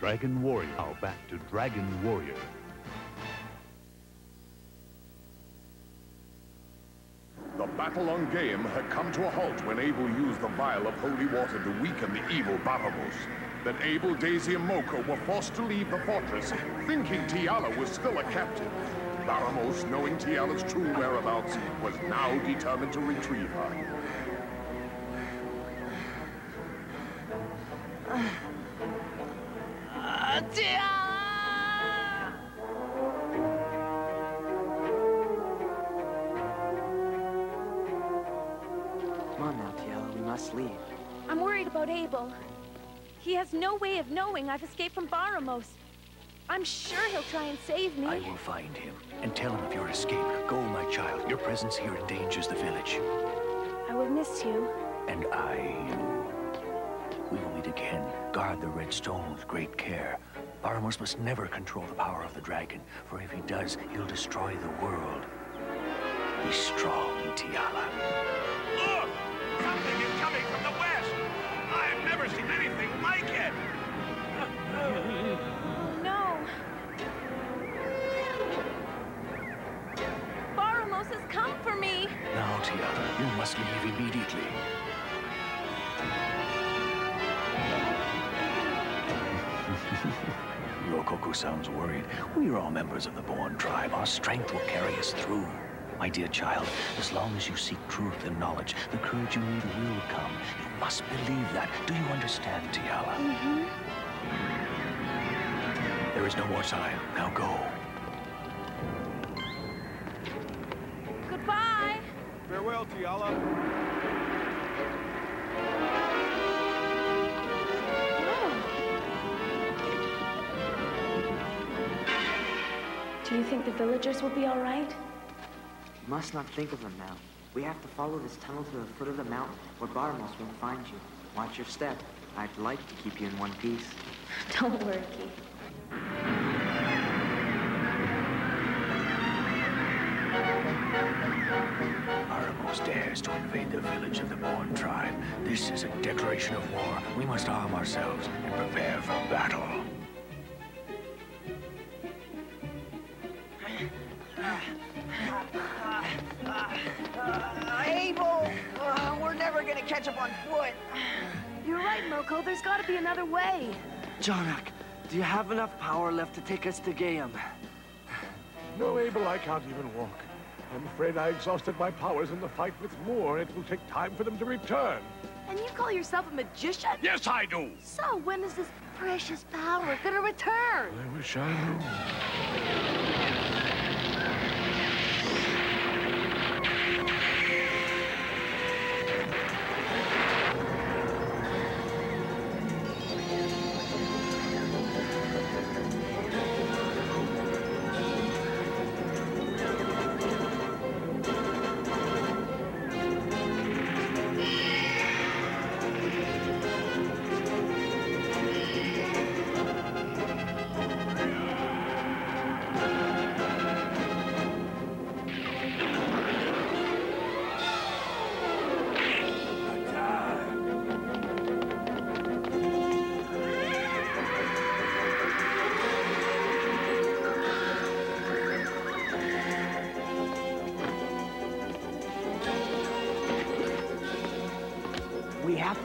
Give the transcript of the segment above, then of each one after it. Dragon Warrior. Now back to Dragon Warrior. The battle on Game had come to a halt when Abel used the vial of holy water to weaken the evil Baramos. Then Abel, Daisy, and Moko were forced to leave the fortress, thinking Tiala was still a captive. Baramos, knowing Tiala's true whereabouts, was now determined to retrieve her. Tiala! Come on now, Tiala, we must leave. I'm worried about Abel. He has no way of knowing I've escaped from Baramos. I'm sure he'll try and save me. I will find him and tell him of your escape. Go, my child. Your presence here endangers the village. I will miss you. And I you. We will meet again. Guard the red stone with great care. Baramos must never control the power of the dragon, for if he does, he'll destroy the world. Be strong, Tiala. Look! Something is coming from the west! I've never seen anything like it! No! Baramos has come for me! Now, Tiala, you must leave immediately. Rokoku sounds worried. We are all members of the Morn tribe. Our strength will carry us through. My dear child, as long as you seek truth and knowledge, the courage you need will come. You must believe that. Do you understand, Tiala? Mm-hmm. There is no more time. Now go. Goodbye. Farewell, Tiala. Oh. Do you think the villagers will be all right? You must not think of them now. We have to follow this tunnel to the foot of the mountain where Baramos won't find you. Watch your step. I'd like to keep you in one piece. Don't worry, Keith. Baramos dares to invade the village of the Morn tribe. This is a declaration of war. We must arm ourselves and prepare for battle. Abel! We're never gonna catch up on foot. You're right, Moko. There's gotta be another way. Janak, do you have enough power left to take us to Gayam? No, Abel, I can't even walk. I'm afraid I exhausted my powers in the fight with Moor. It will take time for them to return. And you call yourself a magician? Yes, I do! So when is this precious power gonna return? I wish I knew.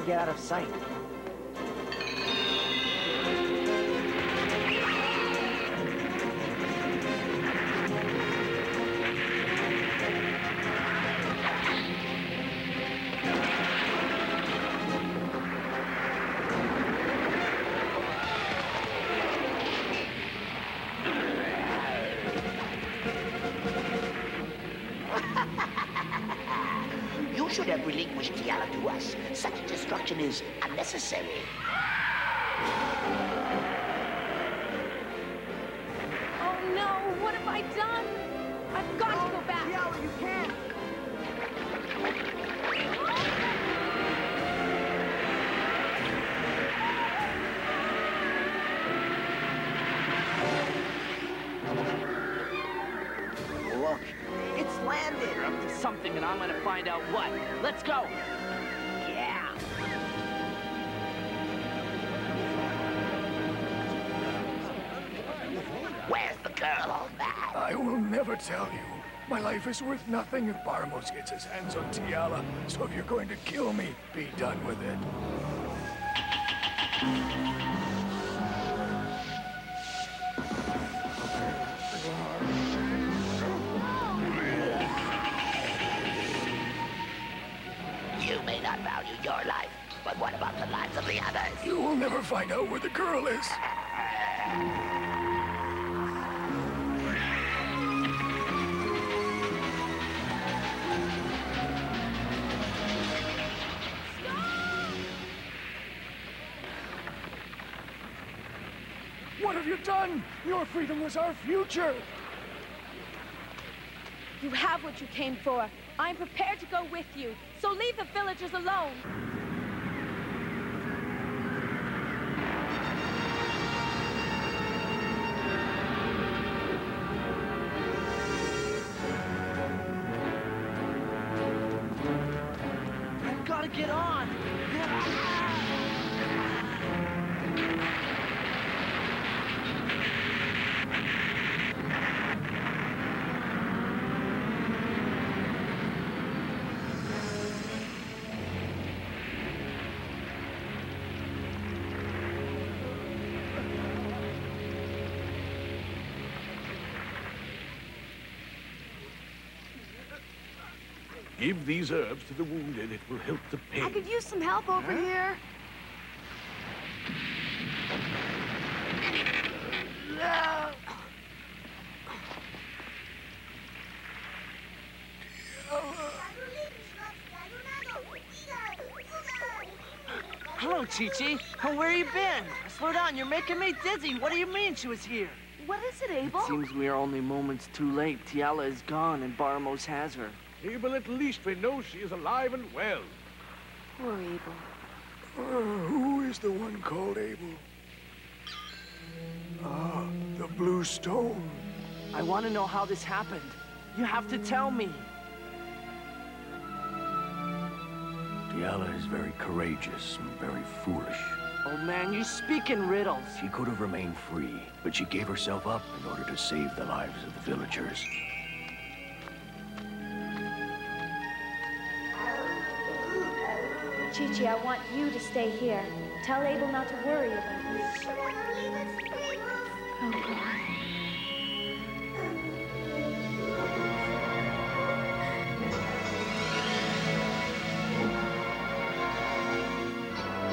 Get out of sight. Should have relinquished Tiala to us. Such destruction is unnecessary. Oh no, what have I done? I've got to go back. Tiala, you can't. Look, it's landed. You're up to something and I'm gonna find out what. Let's go! Yeah! never tell you. My life is worth nothing if Baramos gets his hands on Tiala. So if you're going to kill me, be done with it. You may not value your life, but what about the lives of the others? You will never find out where the girl is. What have you done? Your freedom was our future! You have what you came for. I am prepared to go with you, so leave the villagers alone! I've got to get on! Give these herbs to the wounded, it will help the pain. I could use some help over here. Hello, Chi-Chi. Oh, where you been? Slow down, you're making me dizzy. What do you mean she was here? What is it, Abel? It seems we are only moments too late. Tiala is gone and Baramos has her. Abel, at least we know she is alive and well. Poor Abel. Who is the one called Abel? Ah, the Blue Stone. I want to know how this happened. You have to tell me. Tiala is very courageous and very foolish. Old man, you speak in riddles. She could have remained free, but she gave herself up in order to save the lives of the villagers. Chi-Chi, I want you to stay here. Tell Abel not to worry about you. Oh, God.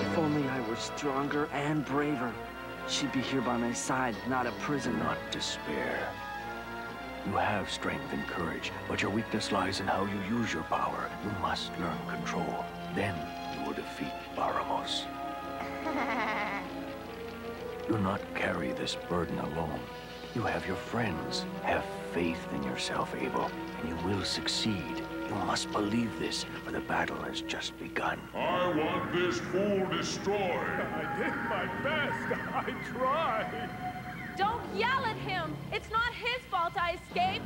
If only I were stronger and braver, she'd be here by my side, not a prison. Not despair. You have strength and courage, but your weakness lies in how you use your power. You must learn control. Then you will defeat Baramos. Do not carry this burden alone. You have your friends. Have faith in yourself, Abel, and you will succeed. You must believe this, for the battle has just begun. I want this fool destroyed. I did my best. I tried. Don't yell at him. It's not his fault I escaped.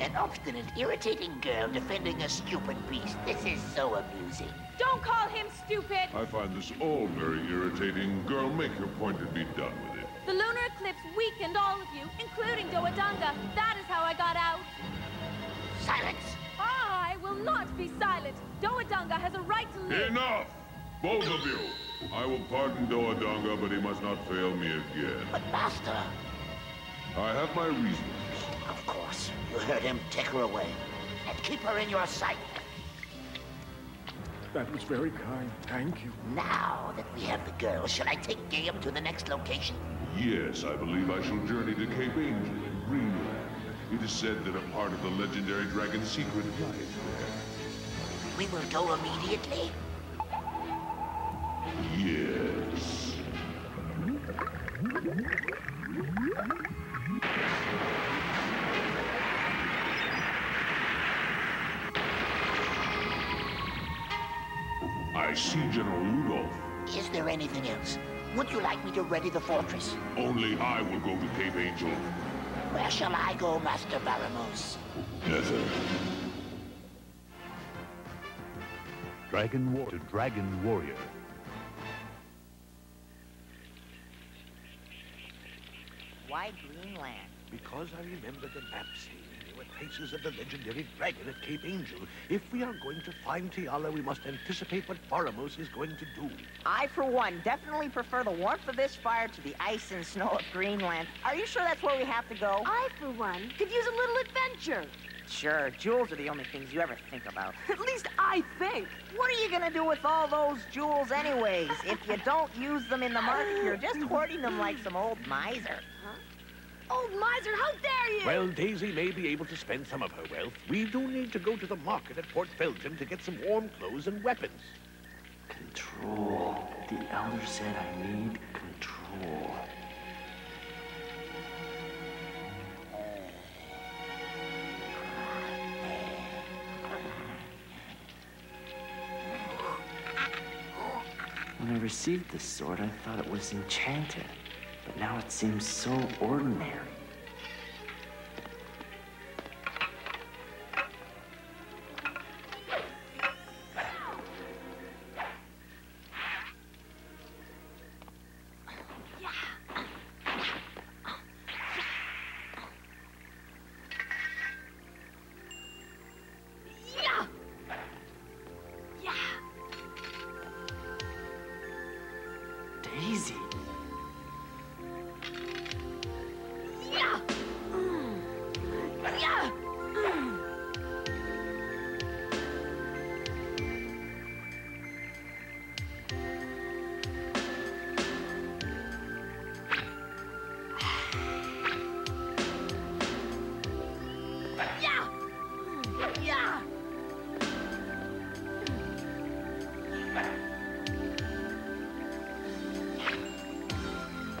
An obstinate, irritating girl defending a stupid beast. This is so amusing. Don't call him stupid! I find this all very irritating. Girl, make your point and be done with it. The lunar eclipse weakened all of you, including DoaDanga. That is how I got out. Silence! I will not be silent. DoaDanga has a right to live. Enough! Both of you! I will pardon DoaDanga, but he must not fail me again. But Master! I have my reasons. Of course. You heard him. Take her away. And keep her in your sight. That was very kind. Thank you. Now that we have the girl, shall I take Gabe to the next location? Yes, I believe I shall journey to Cape Angel in Greenland. It is said that a part of the legendary dragon's secret lies there. We will go immediately? Yes. I see General Ludolf. Is there anything else? Would you like me to ready the fortress? Only I will go to Cape Angel. Where shall I go, Master Baramos? Netha. Dragon Warrior. Why Greenland? Because I remember the map saying were traces of the legendary dragon at Cape Angel. If we are going to find Tiala, we must anticipate what Baramos is going to do. I, for one, definitely prefer the warmth of this fire to the ice and snow of Greenland. Are you sure that's where we have to go? I, for one, could use a little adventure. Sure, jewels are the only things you ever think about. At least I think. What are you gonna do with all those jewels anyways? If you don't use them in the market, you're just hoarding them like some old miser. Huh? Old miser, how dare you! Well, Daisy may be able to spend some of her wealth. We do need to go to the market at Port Felton to get some warm clothes and weapons. Control. The elder said I need control. When I received this sword, I thought it was enchanted, but now it seems so ordinary.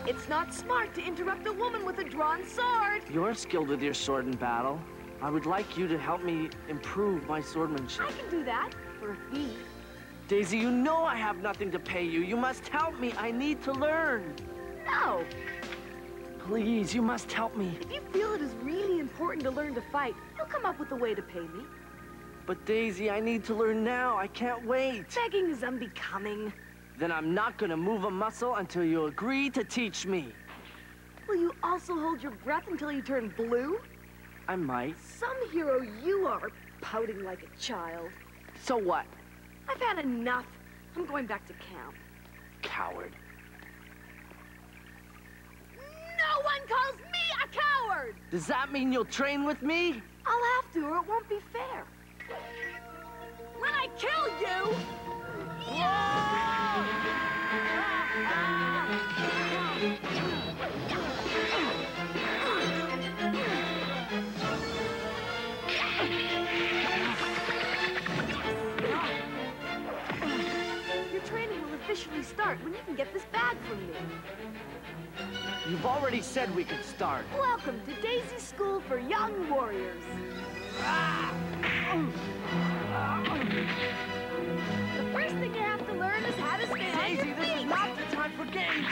It's not smart to interrupt a woman with a drawn sword. You're skilled with your sword in battle. I would like you to help me improve my swordmanship. I can do that for a fee. Daisy, you know I have nothing to pay you. You must help me. I need to learn. No. Please, you must help me. If you feel it is really important to learn to fight, you'll come up with a way to pay me. But Daisy, I need to learn now. I can't wait. Begging is unbecoming. Then I'm not gonna move a muscle until you agree to teach me. Will you also hold your breath until you turn blue? I might. Some hero you are, pouting like a child. So what? I've had enough. I'm going back to camp. Coward. No one calls me a coward! Does that mean you'll train with me? I'll have to, or it won't be fair. When I kill you... Yeah! Your training will officially start when you can get this bag from me. You've already said we could start. Welcome to Daisy's School for Young Warriors. The first thing you have to learn is how to stand on your feet. Daisy, this is not the time for games.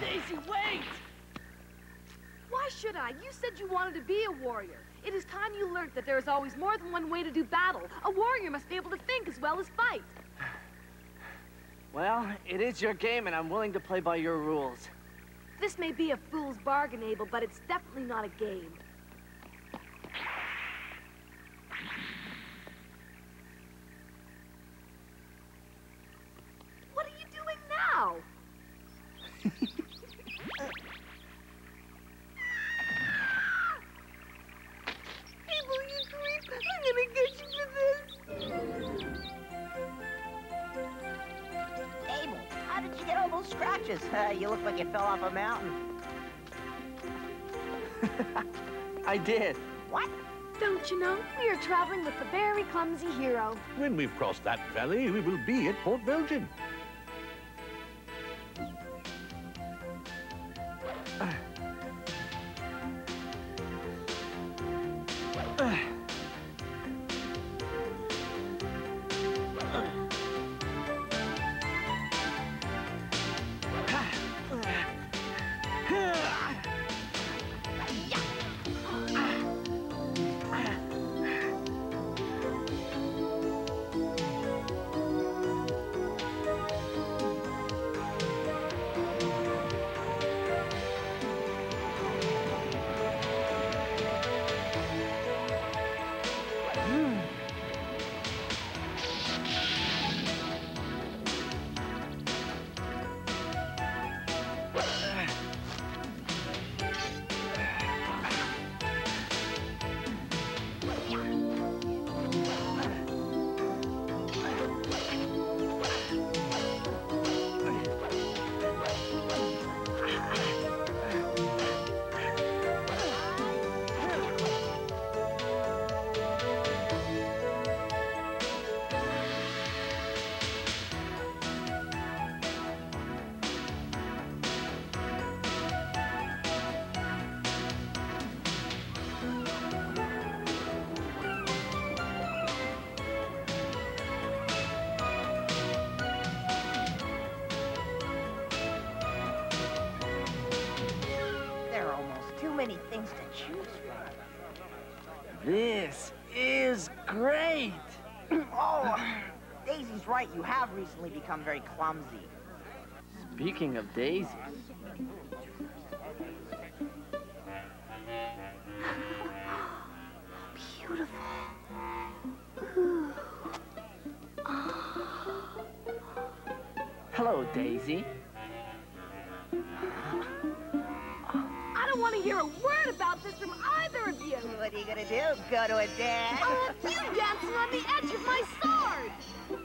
Daisy, wait! Why should I? You said you wanted to be a warrior. It is time you learned that there is always more than one way to do battle. A warrior must be able to think as well as fight. Well, it is your game, and I'm willing to play by your rules. This may be a fool's bargain, Abel, but it's definitely not a game. What are you doing now? Abel, you creep. I'm gonna get you for this. Abel, how did you get all those scratches? You look like you fell off a mountain. I did. What? Don't you know? We are traveling with the very clumsy hero. When we've crossed that valley, we will be at Port Belgian. This is great! Oh, Daisy's right. You have recently become very clumsy. Speaking of Daisy... Beautiful. Hello, Daisy. I don't want to hear a word about this from either of you. What are you gonna do? Go to a dance? I'll have you dancing on the edge of my sword.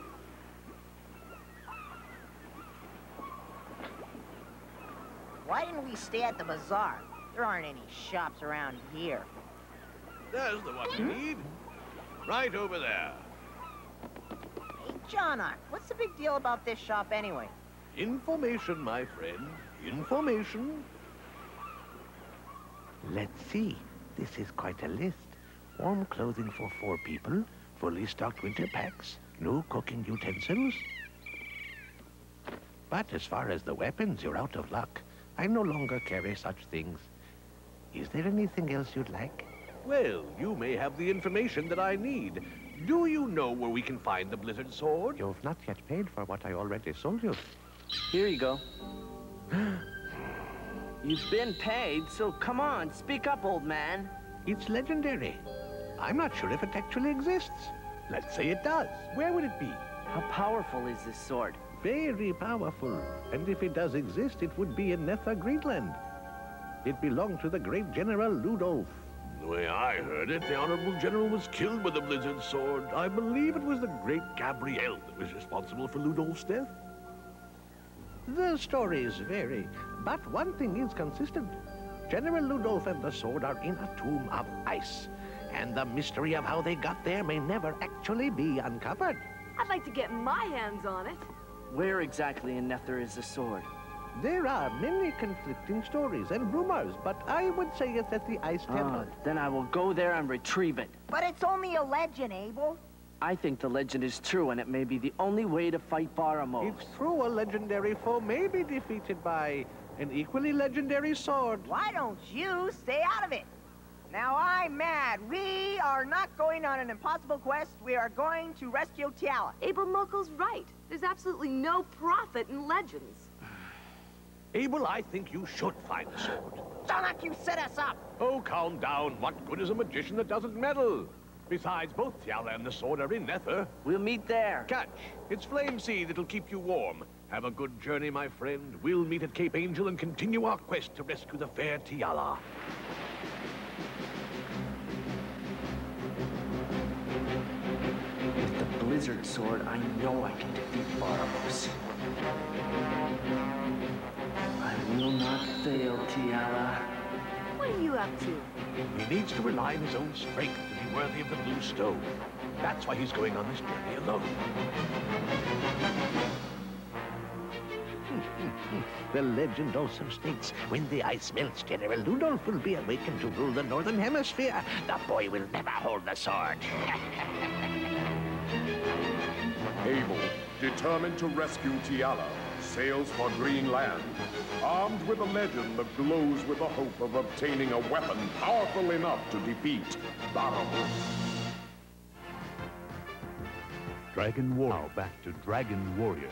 Why didn't we stay at the bazaar? There aren't any shops around here. There's the one you need. Right over there. Hey, Janak, what's the big deal about this shop anyway? Information, my friend. Information. Let's see. This is quite a list. Warm clothing for 4 people, fully stocked winter packs, new cooking utensils. But as far as the weapons, you're out of luck. I no longer carry such things. Is there anything else you'd like? Well, you may have the information that I need. Do you know where we can find the Blizzard sword? You've not yet paid for what I already sold you. Here you go. You've been paid, so come on, speak up, old man. It's legendary. I'm not sure if it actually exists. Let's say it does. Where would it be? How powerful is this sword? Very powerful. And if it does exist, it would be in Netha, Greenland. It belonged to the great General Ludolf. The way I heard it, the Honorable General was killed with the Blizzard sword. I believe it was the great Gabrielle that was responsible for Ludolf's death. The stories vary, but one thing is consistent. General Ludolf and the sword are in a tomb of ice, and the mystery of how they got there may never actually be uncovered. I'd like to get my hands on it. Where exactly in Nether is the sword? There are many conflicting stories and rumors, but I would say it's at the Ice Temple. Then I will go there and retrieve it. But it's only a legend, Abel. I think the legend is true, and it may be the only way to fight Baramos. It's true, a legendary foe may be defeated by an equally legendary sword. Why don't you stay out of it? Now I'm mad. We are not going on an impossible quest. We are going to rescue Tiala. Abel, Moko's right. There's absolutely no profit in legends. Abel, I think you should find the sword. Janak, you set us up! Oh, calm down. What good is a magician that doesn't meddle? Besides, both Tiala and the sword are in Nether. We'll meet there. Catch. It's flame seed that'll keep you warm. Have a good journey, my friend. We'll meet at Cape Angel and continue our quest to rescue the fair Tiala. With the Blizzard sword, I know I can defeat Baramos. Will not fail, Tiala. What are you up to? He needs to rely on his own strength to be worthy of the Blue Stone. That's why he's going on this journey alone. The legend also states, when the ice melts, General Ludolf will be awakened to rule the Northern Hemisphere. The boy will never hold the sword. Abel, determined to rescue Tiala, sails for Greenland, armed with a legend that glows with the hope of obtaining a weapon powerful enough to defeat Baramos. Dragon Warrior. Now back to Dragon Warrior.